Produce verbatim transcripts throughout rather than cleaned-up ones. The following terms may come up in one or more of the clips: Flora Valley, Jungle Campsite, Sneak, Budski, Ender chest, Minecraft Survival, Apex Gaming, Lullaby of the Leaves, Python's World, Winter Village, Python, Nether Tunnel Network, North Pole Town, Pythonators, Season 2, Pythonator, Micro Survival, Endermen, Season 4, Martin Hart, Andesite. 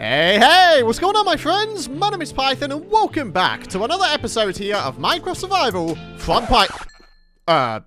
Hey, hey! What's going on, my friends? My name is Python, and welcome back to another episode here of Minecraft Survival from Python. Uh...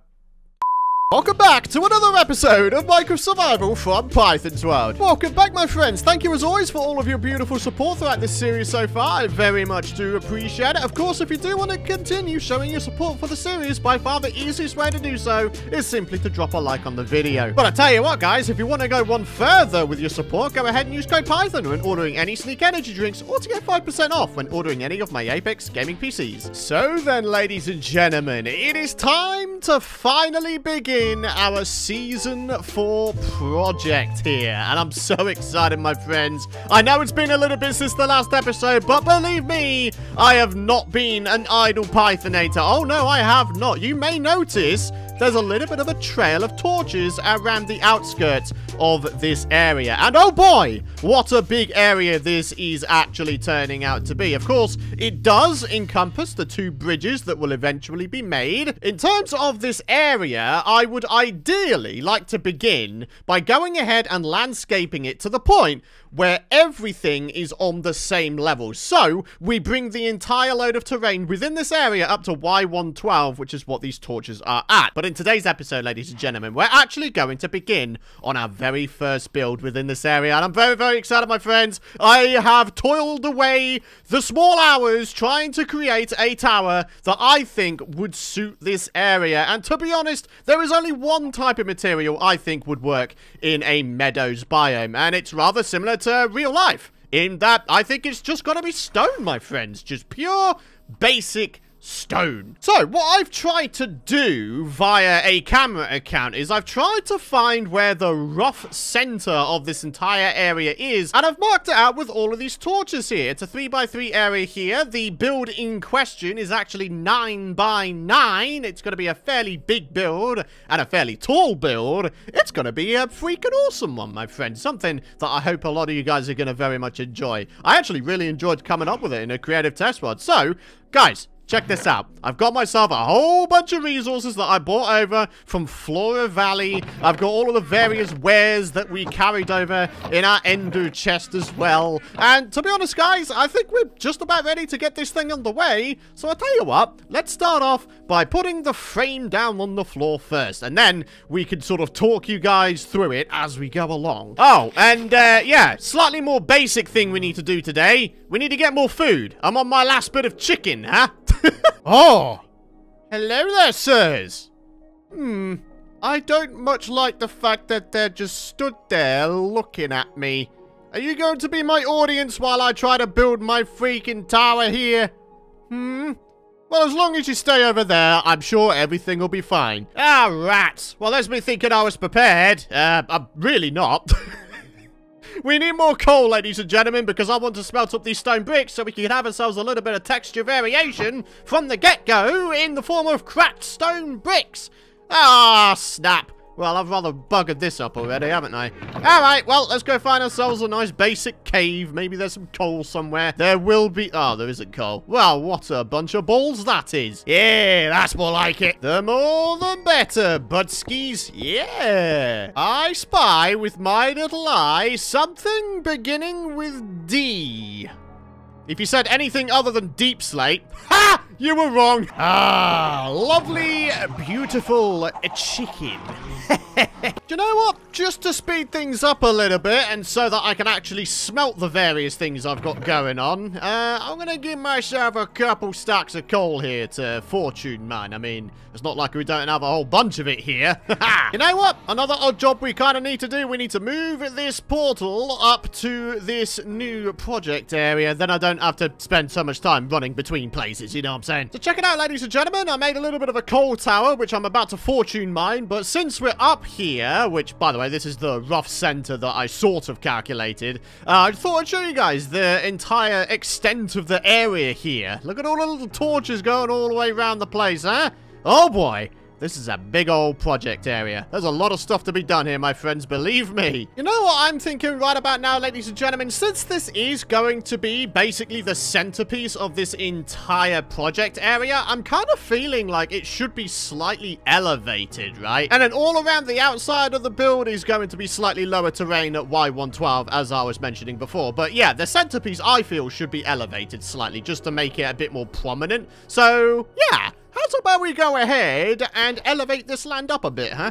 Welcome back to another episode of Micro Survival from Python's World. Welcome back, my friends. Thank you, as always, for all of your beautiful support throughout this series so far. I very much do appreciate it. Of course, if you do want to continue showing your support for the series, by far the easiest way to do so is simply to drop a like on the video. But I tell you what, guys, if you want to go one further with your support, go ahead and use code Python when ordering any Sneak energy drinks, or to get five percent off when ordering any of my Apex Gaming P Cs. So then, ladies and gentlemen, it is time to finally begin our Season four project here, and I'm so excited, my friends. I know it's been a little bit since the last episode, but believe me, I have not been an idle Pythonator. Oh no, I have not. You may notice there's a little bit of a trail of torches around the outskirts of this area. And oh boy, what a big area this is actually turning out to be. Of course, it does encompass the two bridges that will eventually be made. In terms of this area, I would ideally like to begin by going ahead and landscaping it to the point where everything is on the same level. So we bring the entire load of terrain within this area up to Y one twelve, which is what these torches are at. But in today's episode, ladies and gentlemen, we're actually going to begin on our very first build within this area. And I'm very, very excited, my friends. I have toiled away the small hours trying to create a tower that I think would suit this area. And to be honest, there is only one type of material I think would work in a meadows biome. And it's rather similar to to real life, in that I think it's just gotta be stone, my friends. Just pure, basic stone. So, what I've tried to do via a camera account is I've tried to find where the rough center of this entire area is, and I've marked it out with all of these torches here. It's a three by three area here. The build in question is actually nine by nine. It's going to be a fairly big build and a fairly tall build. It's going to be a freaking awesome one, my friend. Something that I hope a lot of you guys are going to very much enjoy. I actually really enjoyed coming up with it in a creative test run. So, guys, check this out. I've got myself a whole bunch of resources that I bought over from Flora Valley. I've got all of the various wares that we carried over in our Ender chest as well. And to be honest, guys, I think we're just about ready to get this thing underway. So I tell you what, let's start off by putting the frame down on the floor first. And then we can sort of talk you guys through it as we go along. Oh, and uh, yeah, slightly more basic thing we need to do today. We need to get more food. I'm on my last bit of chicken, huh? Oh, hello there, sirs. Hmm, I don't much like the fact that they're just stood there looking at me. Are you going to be my audience while I try to build my freaking tower here? Hmm? Well, as long as you stay over there, I'm sure everything will be fine. Ah, rats. Well, there's me thinking I was prepared. Uh, I'm really not. We need more coal, ladies and gentlemen, because I want to smelt up these stone bricks so we can have ourselves a little bit of texture variation from the get-go in the form of cracked stone bricks. Ah, snap. Well, I've rather buggered this up already, haven't I? Alright, well, let's go find ourselves a nice basic cave. Maybe there's some coal somewhere. There will be... Oh, there isn't coal. Well, what a bunch of balls that is. Yeah, that's more like it. The more the better, budskies. Yeah. I spy with my little eye something beginning with D. If you said anything other than deep slate, ha! You were wrong. Ah, lovely, beautiful chicken. Do you know what? Just to speed things up a little bit and so that I can actually smelt the various things I've got going on, uh, I'm going to give myself a couple stacks of coal here to fortune mine. I mean, it's not like we don't have a whole bunch of it here. You know what? Another odd job we kind of need to do. We need to move this portal up to this new project area. Then I don't have to spend so much time running between places, you know what I'm saying? So check it out, ladies and gentlemen. I made a little bit of a coal tower, which I'm about to fortune mine. But since we're up here, which, by the way, this is the rough center that I sort of calculated, uh, I thought I'd show you guys the entire extent of the area here. Look at all the little torches going all the way around the place, huh? Oh, boy. This is a big old project area. There's a lot of stuff to be done here, my friends, believe me. You know what I'm thinking right about now, ladies and gentlemen? Since this is going to be basically the centerpiece of this entire project area, I'm kind of feeling like it should be slightly elevated, right? And then all around the outside of the build is going to be slightly lower terrain at Y one twelve, as I was mentioning before. But yeah, the centerpiece, I feel, should be elevated slightly just to make it a bit more prominent. So, yeah. How's about we go ahead and elevate this land up a bit, huh?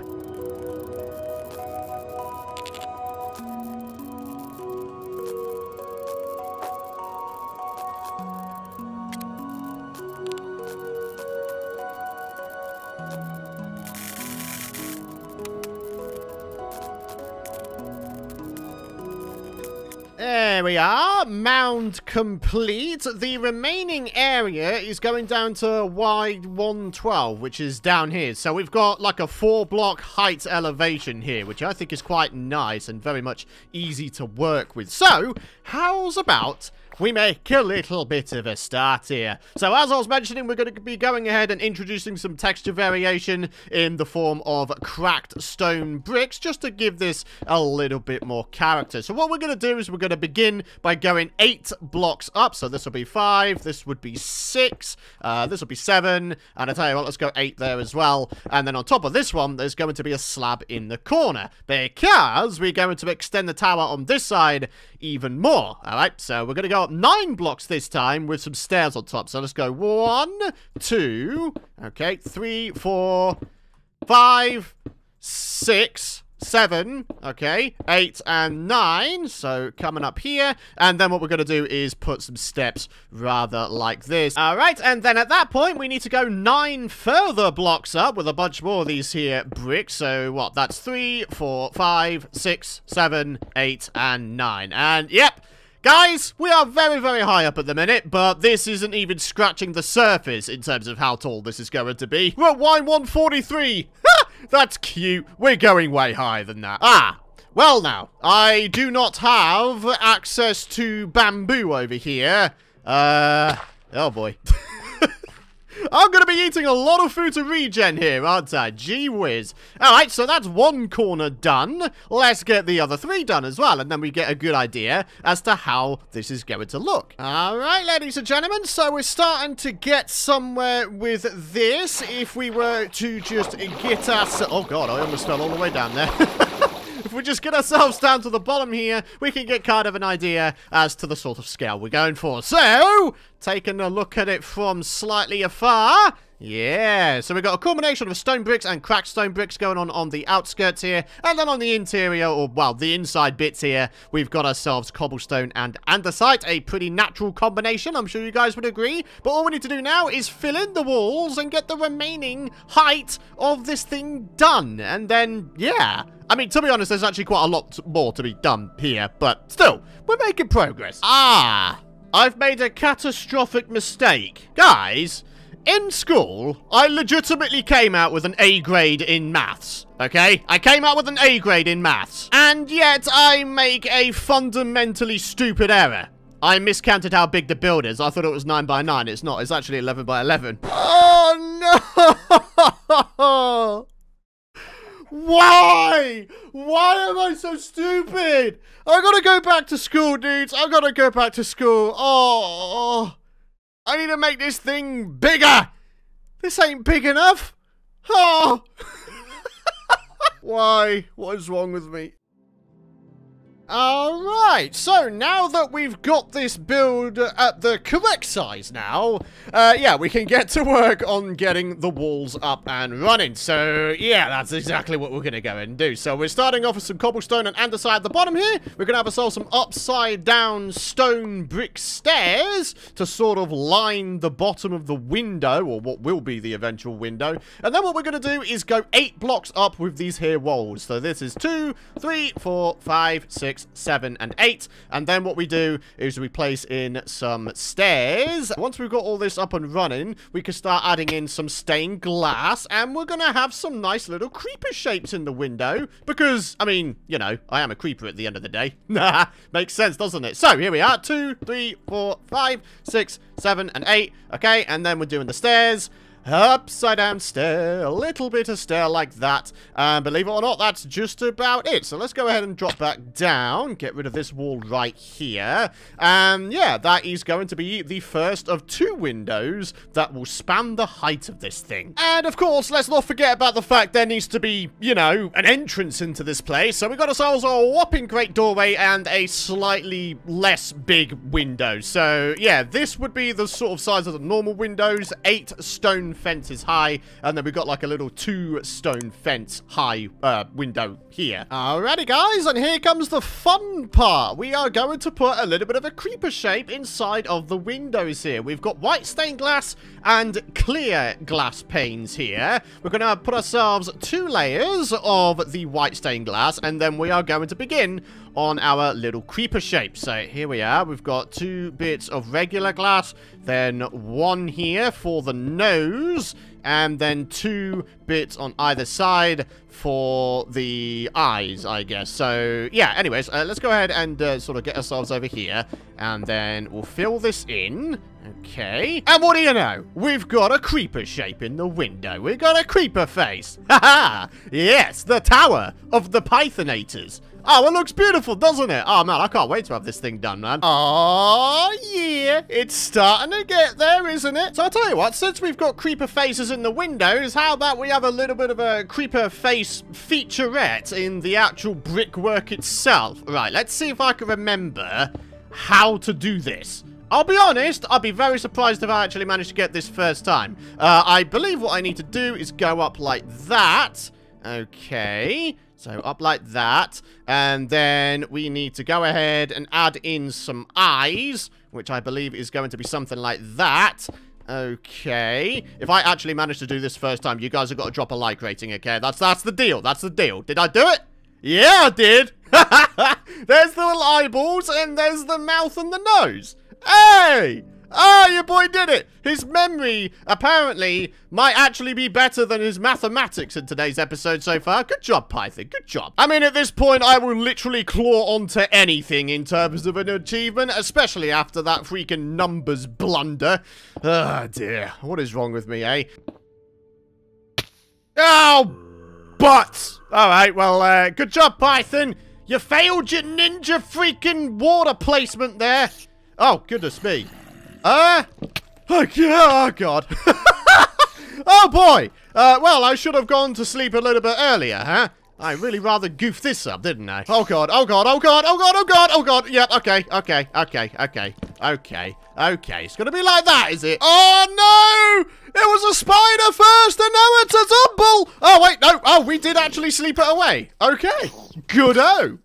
There we are, mound complete. The remaining area is going down to Y one twelve, which is down here. So we've got like a four block height elevation here, which I think is quite nice and very much easy to work with. So how's about we make a little bit of a start here? So as I was mentioning, we're going to be going ahead and introducing some texture variation in the form of cracked stone bricks, just to give this a little bit more character. So what we're going to do is we're going to begin by going eight blocks up. So this will be five, this would be six, uh, this will be seven, and I tell you what, let's go eight there as well. And then on top of this one, there's going to be a slab in the corner, because we're going to extend the tower on this side even more. All right, so we're going to go up nine blocks this time with some stairs on top. So let's go one, two, okay, three, four, five, six, seven, okay, eight and nine. So coming up here, and then what we're going to do is put some steps rather like this. All right, and then at that point we need to go nine further blocks up with a bunch more of these here bricks. So what, that's three, four, five, six, seven, eight and nine. And yep, guys, we are very, very high up at the minute, but this isn't even scratching the surface in terms of how tall this is going to be. We're at Y one forty-three. Ha! That's cute. We're going way higher than that. Ah, well now, I do not have access to bamboo over here. Uh, oh boy. I'm going to be eating a lot of food to regen here, aren't I? Gee whiz. All right, so that's one corner done. Let's get the other three done as well, and then we get a good idea as to how this is going to look. All right, ladies and gentlemen, so we're starting to get somewhere with this. If we were to just get us... Oh, God, I almost fell all the way down there. If we just get ourselves down to the bottom here, we can get kind of an idea as to the sort of scale we're going for. So, taking a look at it from slightly afar... Yeah, so we've got a combination of stone bricks and cracked stone bricks going on on the outskirts here. And then on the interior, or, well, the inside bits here, we've got ourselves cobblestone and andesite. A pretty natural combination, I'm sure you guys would agree. But all we need to do now is fill in the walls and get the remaining height of this thing done. And then, yeah. I mean, to be honest, there's actually quite a lot more to be done here. But still, we're making progress. Ah, I've made a catastrophic mistake. Guys... In school, I legitimately came out with an A grade in maths, okay? I came out with an A grade in maths, and yet I make a fundamentally stupid error. I miscounted how big the build is. I thought it was nine by nine. It's not. It's actually eleven by eleven. Oh, no! Why? Why am I so stupid? I gotta go back to school, dudes. I gotta go back to school. Oh... I need to make this thing bigger! This ain't big enough! Oh! Why? What is wrong with me? Alright, so now that we've got this build at the correct size now, uh, yeah, we can get to work on getting the walls up and running. So, yeah, that's exactly what we're going to go and do. So we're starting off with some cobblestone and andesite at the bottom here. We're going to have ourselves some upside-down stone brick stairs to sort of line the bottom of the window, or what will be the eventual window. And then what we're going to do is go eight blocks up with these here walls. So this is two, three, four, five, six, seven and eight, and then what we do is we place in some stairs. Once we've got all this up and running, we can start adding in some stained glass, and we're gonna have some nice little creeper shapes in the window, because I mean, you know, I am a creeper at the end of the day. Nah, makes sense, doesn't it? So here we are, two, three, four, five, six, seven and eight, okay, and then we're doing the stairs. upside down stair, a little bit of stair like that, and believe it or not, that's just about it. So let's go ahead and drop back down, get rid of this wall right here, and yeah, that is going to be the first of two windows that will span the height of this thing. And of course, let's not forget about the fact there needs to be, you know, an entrance into this place, so we got ourselves a whopping great doorway and a slightly less big window. So yeah, this would be the sort of size of the normal windows, eight stone fences high, and then we've got like a little two stone fence high uh, window here. Alrighty guys, and here comes the fun part. We are going to put a little bit of a creeper shape inside of the windows here. We've got white stained glass and clear glass panes here. We're going to put ourselves two layers of the white stained glass, and then we are going to begin on our little creeper shape. So here we are, we've got two bits of regular glass, then one here for the nose, and then two bits on either side for the eyes, I guess. So yeah, anyways, uh, let's go ahead and uh, sort of get ourselves over here, and then we'll fill this in. Okay, and what do you know? We've got a creeper shape in the window. We've got a creeper face. Haha! Yes, the tower of the Pythonators. Oh, it looks beautiful, doesn't it? Oh, man, I can't wait to have this thing done, man. Oh, yeah. It's starting to get there, isn't it? So I'll tell you what, since we've got creeper faces in the windows, how about we have a little bit of a creeper face featurette in the actual brickwork itself? Right, let's see if I can remember how to do this. I'll be honest, I'd be very surprised if I actually managed to get this first time. Uh, I believe what I need to do is go up like that. Okay, so up like that. And then we need to go ahead and add in some eyes, which I believe is going to be something like that. Okay, if I actually manage to do this first time, you guys have got to drop a like rating, okay? That's, that's the deal, that's the deal. Did I do it? Yeah, I did. There's the little eyeballs, and there's the mouth and the nose. Hey! Oh, your boy did it! His memory, apparently, might actually be better than his mathematics in today's episode so far. Good job, Python. Good job. I mean, at this point, I will literally claw onto anything in terms of an achievement, especially after that freaking numbers blunder. Oh, dear. What is wrong with me, eh? Oh, but! All right, well, uh, good job, Python. You failed your ninja freaking water placement there. Oh, goodness me. Uh, oh, God. Oh, boy. Uh, well, I should have gone to sleep a little bit earlier, huh? I really rather goofed this up, didn't I? Oh, God. Oh, God. Oh, God. Oh, God. Oh, God. Oh, God. Yep. Okay. Okay. Okay. Okay. Okay. Okay. It's going to be like that, is it? Oh, no. It was a spider first, and now it's a zumble. Oh, wait. No. Oh, we did actually sleep it away. Okay. Good-o.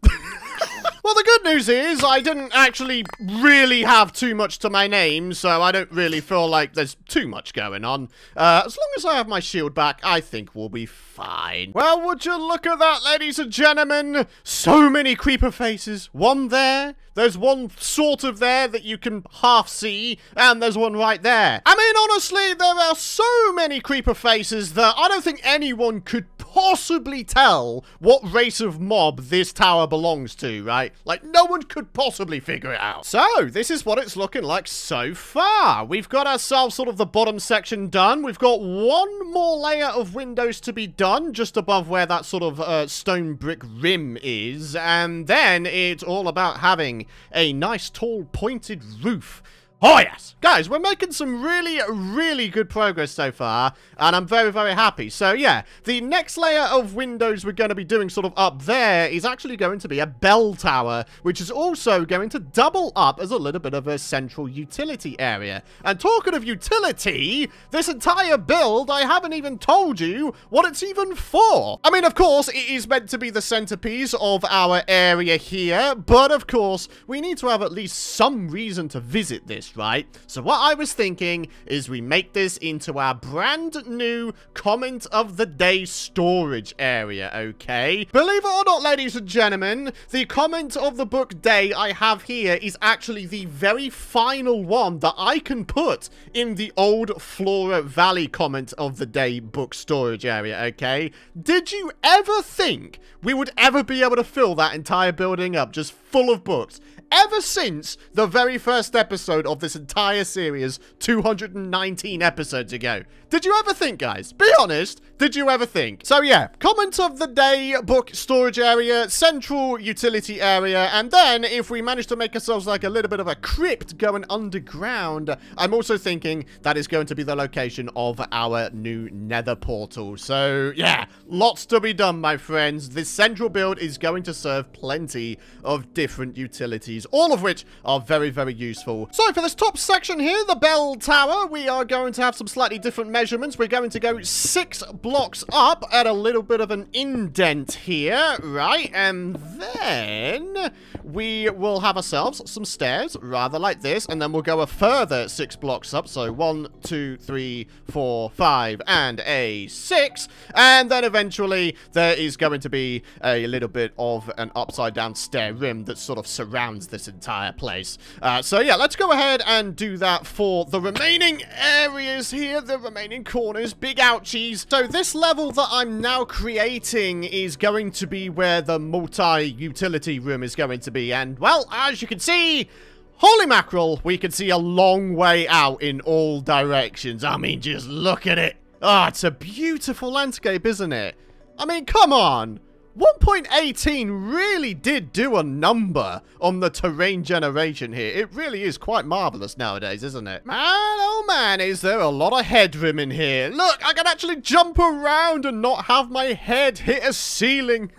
Well, the good news is I didn't actually really have too much to my name, so I don't really feel like there's too much going on. Uh, as long as I have my shield back, I think we'll be fine. Well, would you look at that, ladies and gentlemen? So many creeper faces. One there. There's one sort of there that you can half see, and there's one right there. I mean, honestly, there are so many creeper faces that I don't think anyone could possibly tell what race of mob this tower belongs to, right? Like, no one could possibly figure it out. So, this is what it's looking like so far. We've got ourselves sort of the bottom section done. We've got one more layer of windows to be done, just above where that sort of uh, stone brick rim is. And then it's all about having a nice, tall, pointed roof. Oh, yes. Guys, we're making some really, really good progress so far, and I'm very, very happy. So, yeah, the next layer of windows we're going to be doing sort of up there is actually going to be a bell tower, which is also going to double up as a little bit of a central utility area. And talking of utility, this entire build, I haven't even told you what it's even for. I mean, of course, it is meant to be the centerpiece of our area here, but, of course, we need to have at least some reason to visit this. Right, so what I was thinking is we make this into our brand new comment of the day storage area, okay? Believe it or not, ladies and gentlemen, the comment of the book day I have here is actually the very final one that I can put in the old Flora Valley comment of the day book storage area, okay? Did you ever think we would ever be able to fill that entire building up just full of books? Ever since the very first episode of of this entire series two hundred nineteen episodes ago. Did you ever think, guys? Be honest, did you ever think? So yeah, comment of the day, book storage area, central utility area, and then if we manage to make ourselves like a little bit of a crypt going underground, I'm also thinking that is going to be the location of our new nether portal. So yeah, lots to be done, my friends. This central build is going to serve plenty of different utilities, all of which are very, very useful. So for this top section here, the bell tower, we are going to have some slightly different measurements. We're going to go six blocks up at a little bit of an indent here, right? And then we will have ourselves some stairs, rather like this, and then we'll go a further six blocks up. So one, two, three, four, five, and a six. And then eventually there is going to be a little bit of an upside down stair rim that sort of surrounds this entire place. Uh, so yeah, let's go ahead and do that for the remaining areas here, the remaining corners, big ouchies. So this level that I'm now creating is going to be where the multi-utility room is going to be. And well, as you can see, holy mackerel, we can see a long way out in all directions. I mean, just look at it. Ah, oh, it's a beautiful landscape, isn't it? I mean, come on. one point eighteen really did do a number on the terrain generation here. It really is quite marvelous nowadays, isn't it? Man, oh man, is there a lot of headroom in here. Look, I can actually jump around and not have my head hit a ceiling.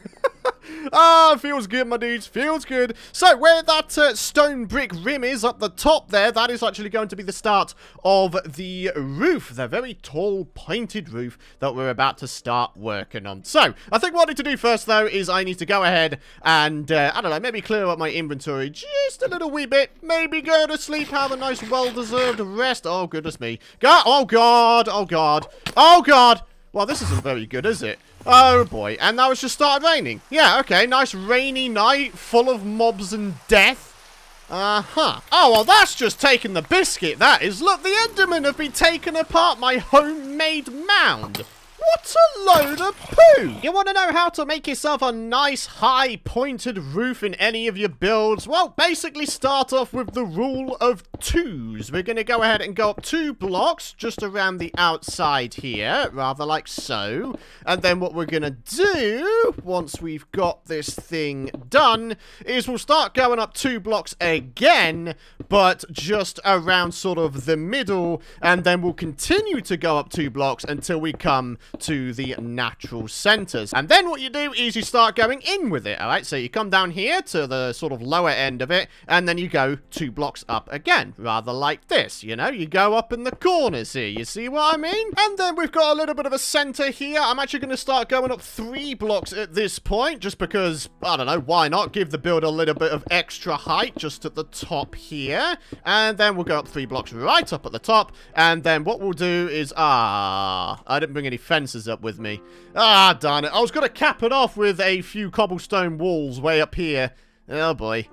Ah, feels good, my dudes, feels good. So where that uh, stone brick rim is up the top there, that is actually going to be the start of the roof, the very tall pointed roof that we're about to start working on. So I think what I need to do first though is I need to go ahead and uh, I don't know, maybe clear up my inventory just a little wee bit, maybe go to sleep, have a nice well-deserved rest. Oh goodness me, God, oh god, oh god, oh god. Well, this isn't very good, is it? Oh boy, and now it's just started raining. Yeah, okay, nice rainy night full of mobs and death. Uh-huh. Oh, well, that's just taking the biscuit, that is. Look, the Endermen have been taking apart my homemade mound. What a load of poo! You want to know how to make yourself a nice high pointed roof in any of your builds? Well, basically start off with the rule of twos. We're going to go ahead and go up two blocks just around the outside here, rather like so. And then what we're going to do, once we've got this thing done, is we'll start going up two blocks again, but just around sort of the middle. And then we'll continue to go up two blocks until we come to the natural centers. And then what you do is you start going in with it. All right, so you come down here to the sort of lower end of it, and then you go two blocks up again, rather like this. You know, you go up in the corners here, you see what I mean? And then we've got a little bit of a center here. I'm actually going to start going up three blocks at this point, just because, I don't know, why not give the build a little bit of extra height just at the top here. And then we'll go up three blocks right up at the top, and then what we'll do is, ah, I didn't bring any fences up with me. Ah, darn it. I was going to cap it off with a few cobblestone walls way up here. Oh, boy.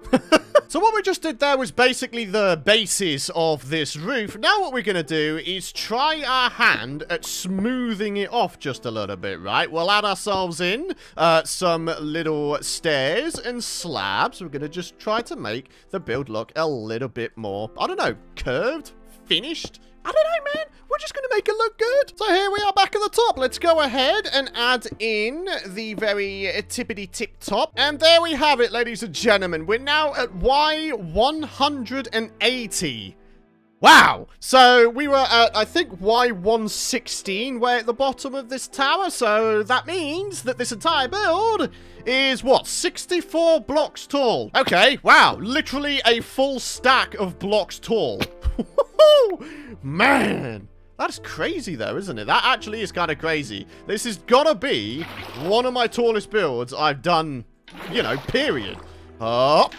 So what we just did there was basically the basis of this roof. Now what we're going to do is try our hand at smoothing it off just a little bit, right? We'll add ourselves in uh, some little stairs and slabs. We're going to just try to make the build look a little bit more, I don't know, curved, finished? I don't know, man. We're just going to make it look good. So here we are back at the top. Let's go ahead and add in the very tippity-tip top. And there we have it, ladies and gentlemen. We're now at Y one hundred eighty. Wow. So we were at, I think, Y one sixteen, way at the bottom of this tower. So that means that this entire build is, what, sixty-four blocks tall. Okay, wow. Literally a full stack of blocks tall. Man, that's crazy though, isn't it? That actually is kind of crazy. This has got to be one of my tallest builds I've done, you know, period. Oh,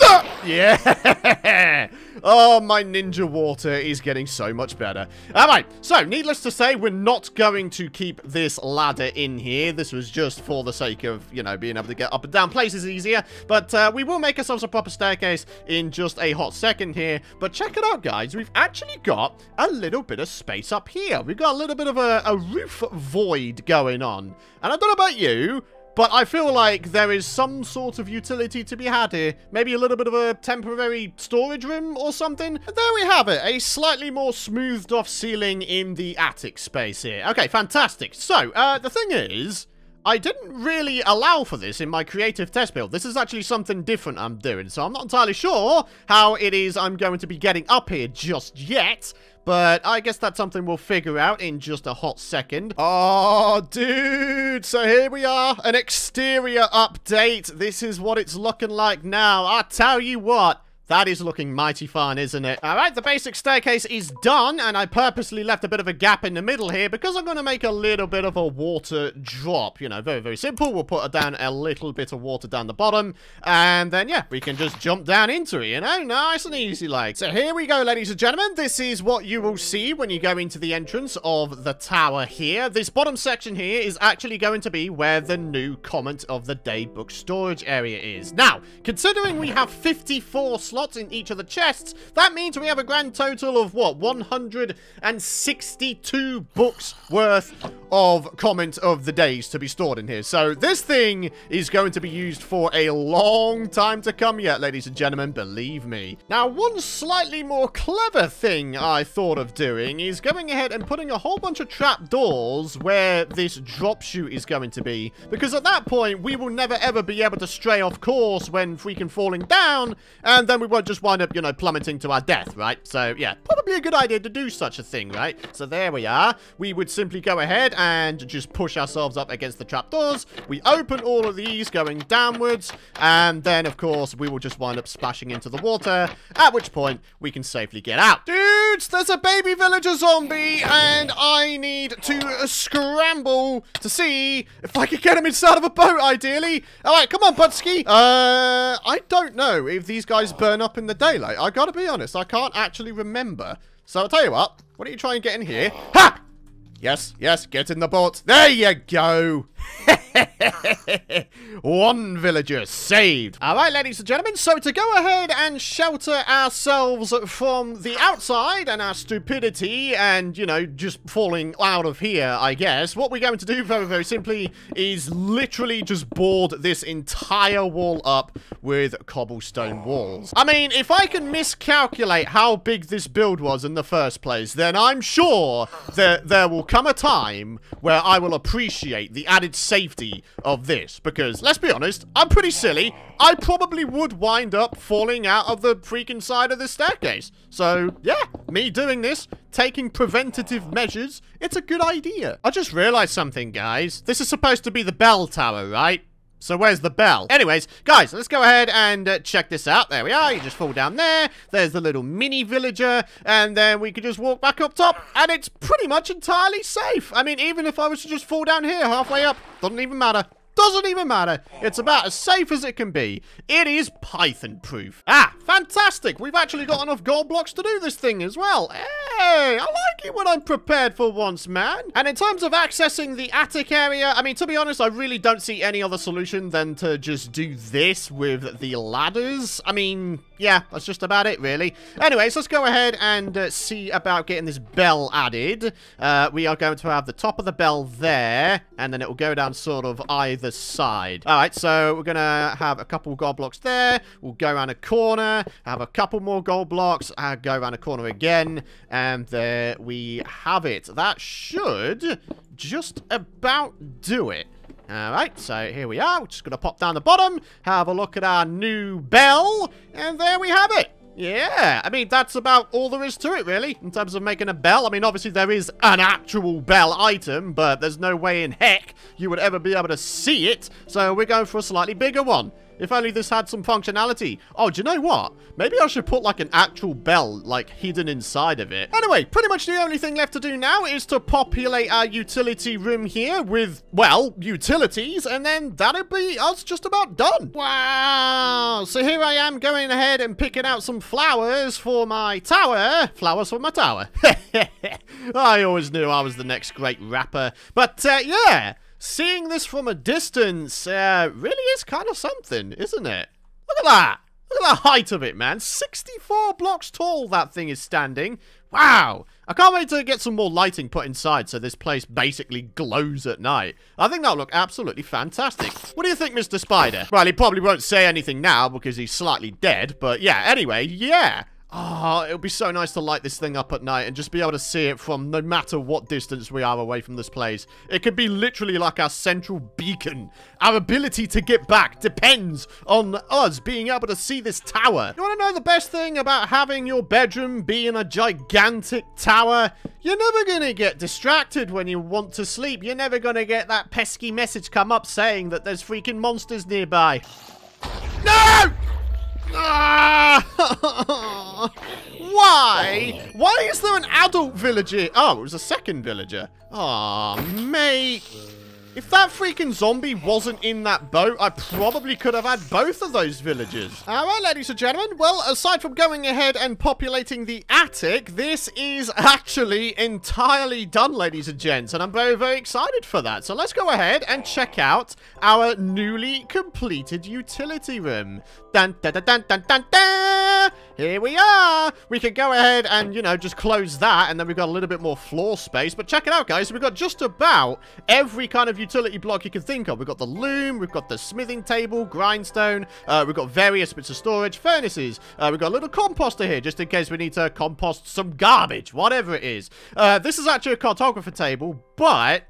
yeah. Oh, my ninja water is getting so much better. All right, so needless to say, we're not going to keep this ladder in here. This was just for the sake of, you know, being able to get up and down places easier. But uh, we will make ourselves a proper staircase in just a hot second here. But check it out, guys. We've actually got a little bit of space up here. We've got a little bit of a, a roof void going on. And I don't know about you, But I feel like there is some sort of utility to be had here. Maybe a little bit of a temporary storage room or something. There we have it. A slightly more smoothed off ceiling in the attic space here. Okay, fantastic. So, uh, the thing is, I didn't really allow for this in my creative test build. This is actually something different I'm doing, so I'm not entirely sure how it is I'm going to be getting up here just yet, but I guess that's something we'll figure out in just a hot second. Oh, dude! So here we are, an exterior update. This is what it's looking like now. I tell you what. That is looking mighty fine, isn't it? All right, the basic staircase is done, and I purposely left a bit of a gap in the middle here because I'm going to make a little bit of a water drop. You know, very, very simple. We'll put down a little bit of water down the bottom, and then, yeah, we can just jump down into it, you know? Nice and easy, like. So here we go, ladies and gentlemen. This is what you will see when you go into the entrance of the tower here. This bottom section here is actually going to be where the new comment of the day book storage area is. Now, considering we have fifty-four slots Slots in each of the chests, that means we have a grand total of, what, one hundred sixty-two books worth of comment of the days to be stored in here. So this thing is going to be used for a long time to come yet, ladies and gentlemen, believe me. Now, one slightly more clever thing I thought of doing is going ahead and putting a whole bunch of trapdoors where this drop chute is going to be, because at that point, we will never ever be able to stray off course when freaking falling down, and then we We won't just wind up, you know, plummeting to our death, right? So, yeah, probably a good idea to do such a thing, right? So there we are. We would simply go ahead and just push ourselves up against the trapdoors. We open all of these going downwards, and then, of course, we will just wind up splashing into the water, at which point we can safely get out. Dudes, there's a baby villager zombie, and I need to scramble to see if I can get him inside of a boat, ideally. All right, come on, Budski. Uh, I don't know if these guys burn up in the daylight. I gotta be honest, I can't actually remember. So I'll tell you what, why don't you try and get in here? Ha! Yes, yes, get in the boat. There you go. One villager saved. All right, ladies and gentlemen, so to go ahead and shelter ourselves from the outside and our stupidity and, you know, just falling out of here, I guess, what we're going to do very, very simply is literally just board this entire wall up with cobblestone walls. I mean, if I can miscalculate how big this build was in the first place, then I'm sure that there will come a time where I will appreciate the added safety of this, because let's be honest, I'm pretty silly. I probably would wind up falling out of the freaking side of the staircase. So yeah, me doing this, taking preventative measures, it's a good idea. I just realized something, guys. This is supposed to be the bell tower, right? So where's the bell? Anyways, guys, let's go ahead and uh, check this out. There we are. You just fall down there. There's the little mini villager. And then we could just walk back up top. And it's pretty much entirely safe. I mean, even if I was to just fall down here halfway up, doesn't even matter. Doesn't even matter. It's about as safe as it can be. It is Python proof. Ah, fantastic. We've actually got enough gold blocks to do this thing as well. Hey, I like it when I'm prepared for once, man. And in terms of accessing the attic area, I mean, to be honest, I really don't see any other solution than to just do this with the ladders. I mean, yeah, that's just about it, really. Anyways, let's go ahead and uh, see about getting this bell added. Uh, we are going to have the top of the bell there, and then it will go down sort of either side. All right, so we're gonna have a couple gold blocks there. We'll go around a corner, have a couple more gold blocks, uh, go around a corner again, and there we have it. That should just about do it. All right, so here we are. We're just gonna pop down the bottom, have a look at our new bell, and there we have it. Yeah, I mean, that's about all there is to it, really, in terms of making a bell. I mean, obviously, there is an actual bell item, but there's no way in heck you would ever be able to see it, so we're going for a slightly bigger one. If only this had some functionality. Oh, do you know what? Maybe I should put, like, an actual bell, like, hidden inside of it. Anyway, pretty much the only thing left to do now is to populate our utility room here with, well, utilities, and then that'll be us just about done. Wow! So here I am going ahead and picking out some flowers for my tower. Flowers for my tower. I always knew I was the next great rapper. But, uh, yeah. Seeing this from a distance uh, really is kind of something, isn't it? Look at that. Look at the height of it, man. sixty-four blocks tall that thing is standing. Wow. I can't wait to get some more lighting put inside so this place basically glows at night. I think that'll look absolutely fantastic. What do you think, Mister Spider? Well, he probably won't say anything now because he's slightly dead. But yeah, anyway, yeah. Oh, it'll be so nice to light this thing up at night and just be able to see it from no matter what distance we are away from this place. It could be literally like our central beacon. Our ability to get back depends on us being able to see this tower. You want to know the best thing about having your bedroom be in a gigantic tower? You're never going to get distracted when you want to sleep. You're never going to get that pesky message come up saying that there's freaking monsters nearby. No! Ah! Why? Why is there an adult villager? Oh, it was a second villager. Aw, mate. If that freaking zombie wasn't in that boat, I probably could have had both of those villagers. All right, ladies and gentlemen. Well, aside from going ahead and populating the attic, this is actually entirely done, ladies and gents. And I'm very, very excited for that. So let's go ahead and check out our newly completed utility room. Dun, dun, dun, dun, dun, dun, dun. Here we are. We can go ahead and, you know, just close that. And then we've got a little bit more floor space. But check it out, guys. We've got just about every kind of utility block you can think of. We've got the loom, we've got the smithing table, grindstone, uh, we've got various bits of storage, furnaces, uh, we've got a little composter here just in case we need to compost some garbage, whatever it is. Uh, this is actually a cartographer table, but...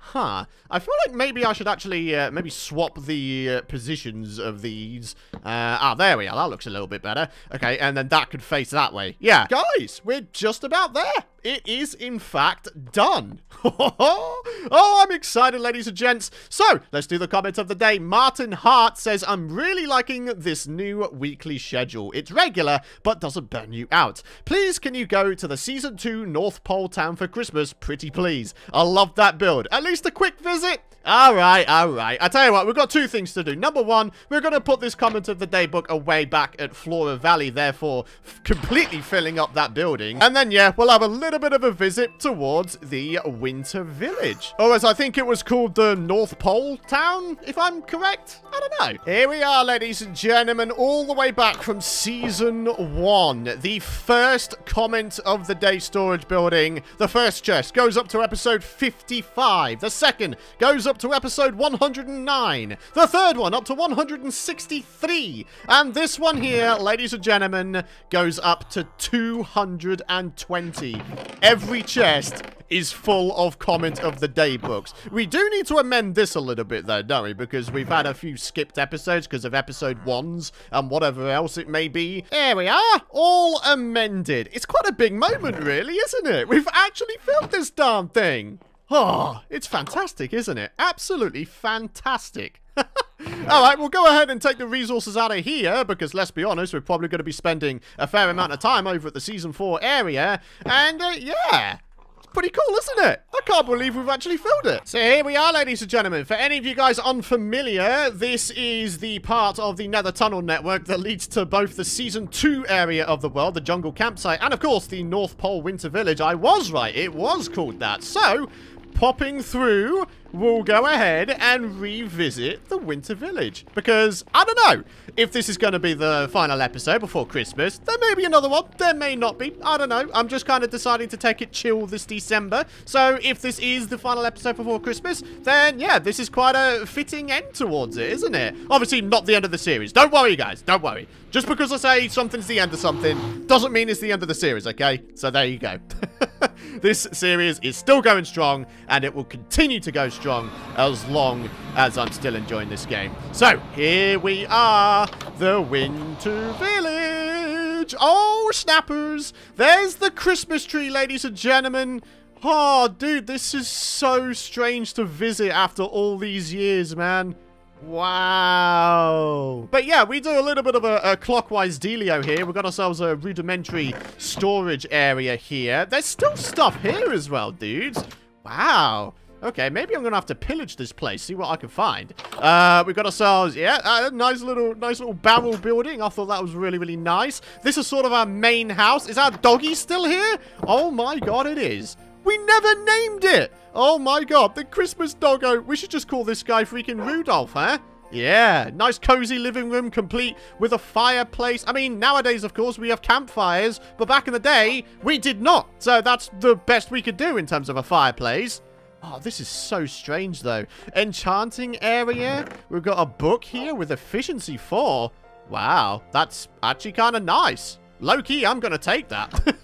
Huh. I feel like maybe I should actually uh, maybe swap the uh, positions of these. Uh, ah, there we are. That looks a little bit better. Okay, and then that could face that way. Yeah. Guys, we're just about there. It is, in fact, done. Oh, I'm excited, ladies and gents. So, let's do the comment of the day. Martin Hart says, I'm really liking this new weekly schedule. It's regular, but doesn't burn you out. Please, can you go to the Season two North Pole Town for Christmas? Pretty please. I love that build. At least a quick visit. All right, all right. I tell you what, we've got two things to do. Number one, we're going to put this comment of the day book away back at Flora Valley, therefore completely filling up that building. And then, yeah, we'll have a little little bit of a visit towards the Winter Village. Or as I think it was called, the North Pole Town, if I'm correct. I don't know. Here we are, ladies and gentlemen, all the way back from Season one. The first comment of the day storage building. The first chest goes up to episode fifty-five. The second goes up to episode one hundred and nine. The third one up to one hundred and sixty-three. And this one here, ladies and gentlemen, goes up to two hundred and twenty. Every chest is full of comment of the day books. We do need to amend this a little bit though, don't we? Because we've had a few skipped episodes because of episode ones and whatever else it may be. There we are, all amended. It's quite a big moment really, isn't it? We've actually filmed this darn thing. Oh, it's fantastic, isn't it? Absolutely fantastic. All right, we'll go ahead and take the resources out of here because, let's be honest, we're probably going to be spending a fair amount of time over at the Season four area. And, uh, yeah, it's pretty cool, isn't it? I can't believe we've actually filled it. So here we are, ladies and gentlemen. For any of you guys unfamiliar, this is the part of the Nether Tunnel Network that leads to both the Season two area of the world, the Jungle Campsite, and, of course, the North Pole Winter Village. I was right. It was called that. So... popping through, we'll go ahead and revisit the Winter Village. Because, I don't know, if this is going to be the final episode before Christmas, there may be another one, there may not be, I don't know. I'm just kind of deciding to take it chill this December. So, if this is the final episode before Christmas, then, yeah, this is quite a fitting end towards it, isn't it? Obviously, not the end of the series. Don't worry, guys, don't worry. Just because I say something's the end of something, doesn't mean it's the end of the series, okay? So, there you go. This series is still going strong, and it will continue to go strong as long as I'm still enjoying this game. So, here we are, the Winter Village. Oh, snappers. There's the Christmas tree, ladies and gentlemen. Oh, dude, this is so strange to visit after all these years, man. Wow. But yeah, we do a little bit of a, a clockwise dealio here. We've got ourselves a rudimentary storage area here. There's still stuff here as well, dudes. Wow. Okay, maybe I'm going to have to pillage this place, see what I can find. Uh, we've got ourselves, yeah, a nice little, nice little barrel building. I thought that was really, really nice. This is sort of our main house. Is our doggy still here? Oh my god, it is. We never named it! Oh my god, the Christmas doggo. We should just call this guy freaking Rudolph, huh? Yeah, nice cozy living room complete with a fireplace. I mean, nowadays, of course, we have campfires, but back in the day, we did not. So that's the best we could do in terms of a fireplace. Oh, this is so strange, though. Enchanting area. We've got a book here with efficiency four. Wow, that's actually kind of nice. Low-key, I'm going to take that.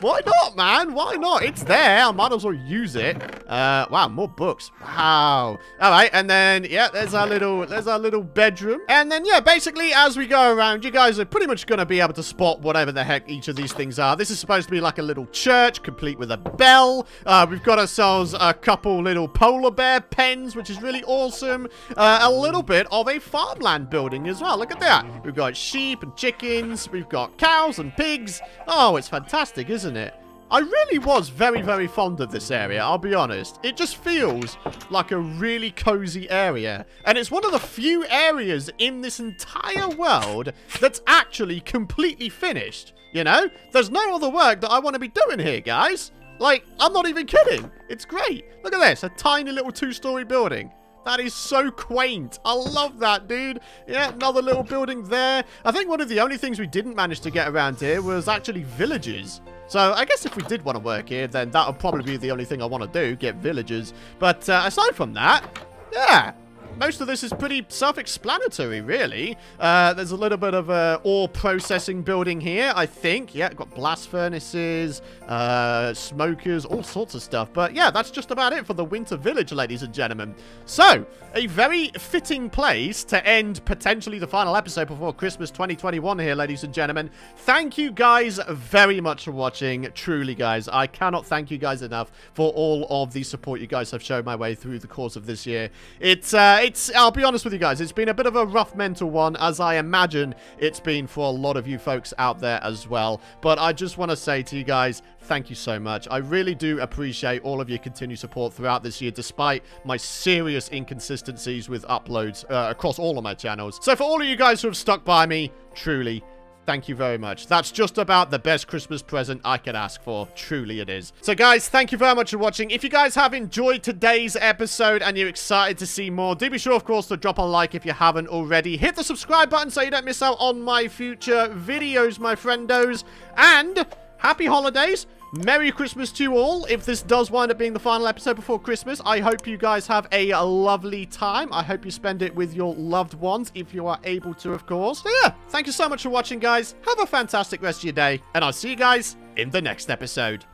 Why not, man? Why not? It's there. I might as well use it. Uh, wow, more books. Wow. All right, and then, yeah, there's our little there's our little bedroom. And then, yeah, basically, as we go around, you guys are pretty much going to be able to spot whatever the heck each of these things are. This is supposed to be like a little church, complete with a bell. Uh, we've got ourselves a couple little polar bear pens, which is really awesome. Uh, a little bit of a farmland building as well. Look at that. We've got sheep and chickens. We've got cows and pigs. Oh, it's fantastic, isn't it? I really was very, very fond of this area, I'll be honest. It just feels like a really cozy area. And it's one of the few areas in this entire world that's actually completely finished. You know? There's no other work that I want to be doing here, guys. Like, I'm not even kidding. It's great. Look at this. A tiny little two-story building. That is so quaint. I love that, dude. Yeah, another little building there. I think one of the only things we didn't manage to get around here was actually villages. So I guess if we did want to work here, then that would probably be the only thing I want to do, get villagers. But uh, aside from that, yeah, most of this is pretty self-explanatory, really. Uh, there's a little bit of uh, ore processing building here, I think. Yeah, got blast furnaces, uh, smokers, all sorts of stuff. But yeah, that's just about it for the Winter Village, ladies and gentlemen. So, a very fitting place to end potentially the final episode before Christmas twenty twenty-one here, ladies and gentlemen. Thank you guys very much for watching. Truly, guys, I cannot thank you guys enough for all of the support you guys have shown my way through the course of this year. It's, uh, It's, I'll be honest with you guys, it's been a bit of a rough mental one, as I imagine it's been for a lot of you folks out there as well. But I just want to say to you guys, thank you so much. I really do appreciate all of your continued support throughout this year, despite my serious inconsistencies with uploads uh, across all of my channels. So for all of you guys who have stuck by me, truly, thank you very much. That's just about the best Christmas present I could ask for. Truly it is. So guys, thank you very much for watching. If you guys have enjoyed today's episode and you're excited to see more, do be sure, of course, to drop a like if you haven't already. Hit the subscribe button so you don't miss out on my future videos, my friendos. And happy holidays. Merry Christmas to you all. If this does wind up being the final episode before Christmas, I hope you guys have a lovely time. I hope you spend it with your loved ones, if you are able to, of course. So yeah, thank you so much for watching, guys. Have a fantastic rest of your day, and I'll see you guys in the next episode.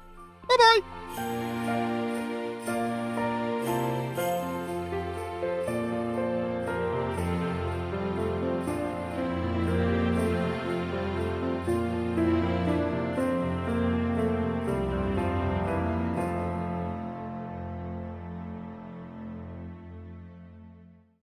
Bye-bye.